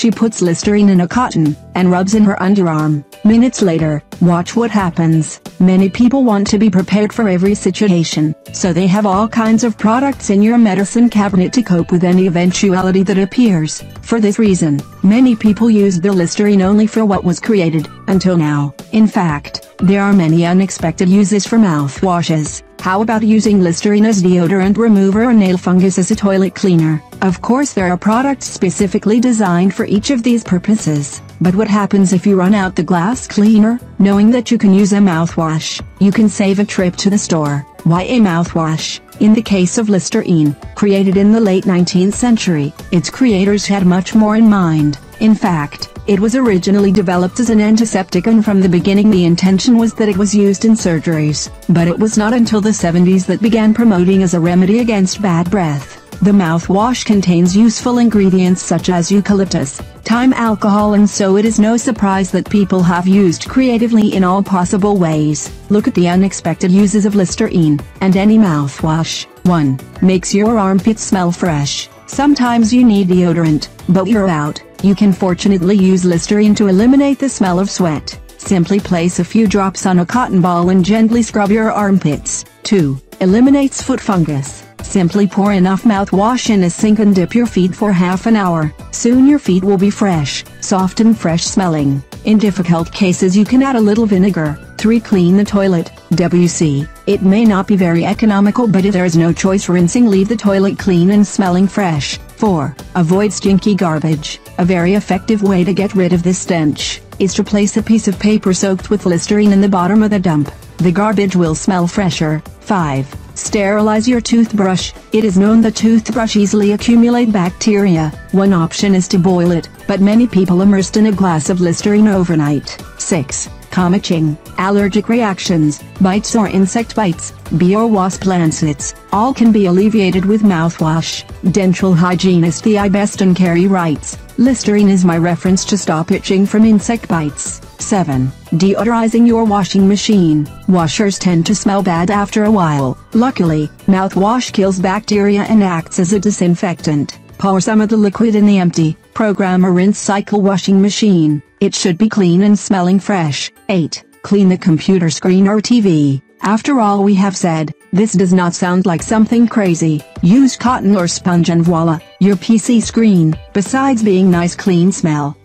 She puts Listerine in a cotton and rubs in her underarm. Minutes later, watch what happens. Many people want to be prepared for every situation, so they have all kinds of products in your medicine cabinet to cope with any eventuality that appears. For this reason, many people used the Listerine only for what was created, until now. In fact, there are many unexpected uses for mouthwashes. How about using Listerine as deodorant remover or nail fungus as a toilet cleaner? Of course, there are products specifically designed for each of these purposes. But what happens if you run out the glass cleaner? Knowing that you can use a mouthwash, you can save a trip to the store. Why a mouthwash? In the case of Listerine, created in the late 19th century, its creators had much more in mind. In fact, it was originally developed as an antiseptic, and from the beginning the intention was that it was used in surgeries, but it was not until the 70s that began promoting as a remedy against bad breath. The mouthwash contains useful ingredients such as eucalyptus, thyme alcohol, and so it is no surprise that people have used creatively in all possible ways. Look at the unexpected uses of Listerine, and any mouthwash. 1. Makes your armpits smell fresh. Sometimes you need deodorant, but you're out. You can fortunately use Listerine to eliminate the smell of sweat. Simply place a few drops on a cotton ball and gently scrub your armpits. 2. Eliminates foot fungus. Simply pour enough mouthwash in a sink and dip your feet for half an hour. Soon your feet will be fresh, soft and fresh smelling. In difficult cases you can add a little vinegar. 3. Clean the toilet. WC. It may not be very economical, but if there is no choice rinsing, leave the toilet clean and smelling fresh. 4. Avoid stinky garbage. A very effective way to get rid of this stench is to place a piece of paper soaked with Listerine in the bottom of the dump. The garbage will smell fresher. 5. Sterilize your toothbrush. It is known that toothbrush easily accumulate bacteria. One option is to boil it, but many people immersed in a glass of Listerine overnight. 6. Calm itching. Allergic reactions, bites or insect bites, bee or wasp lancets, all can be alleviated with mouthwash. Dental hygienist The Ibeston Carey writes, "Listerine is my reference to stop itching from insect bites." 7. Deodorizing your washing machine. Washers tend to smell bad after a while. Luckily, mouthwash kills bacteria and acts as a disinfectant. Pour some of the liquid in the empty, program or rinse cycle washing machine. It should be clean and smelling fresh. 8. Clean the computer screen or TV. After all we have said, this does not sound like something crazy. Use cotton or sponge and voila, your PC screen, besides being nice clean smell,